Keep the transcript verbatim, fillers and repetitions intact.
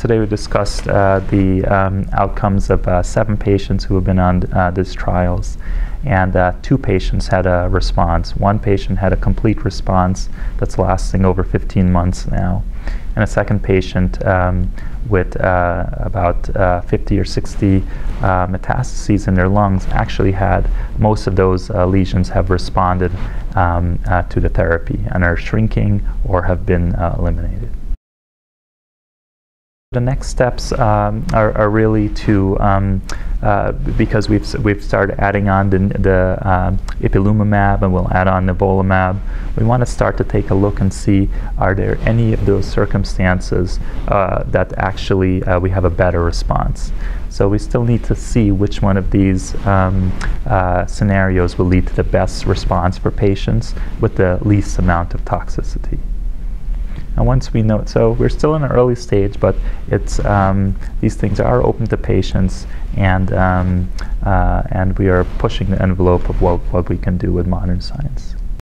Today we discussed uh, the um, outcomes of uh, seven patients who have been on uh, these trials, and uh, two patients had a response. One patient had a complete response that's lasting over fifteen months now, and a second patient um, with uh, about uh, fifty or sixty uh, metastases in their lungs actually had most of those uh, lesions have responded um, uh, to the therapy and are shrinking or have been uh, eliminated. The next steps um, are, are really to, um, uh, because we've, we've started adding on the, the uh, ipilimumab, and we'll add on nivolumab, we want to start to take a look and see, are there any of those circumstances uh, that actually uh, we have a better response. So we still need to see which one of these um, uh, scenarios will lead to the best response for patients with the least amount of toxicity. And once we know, so we're still in an early stage, but it's um, these things are open to patients, and um, uh, and we are pushing the envelope of what, what we can do with modern science.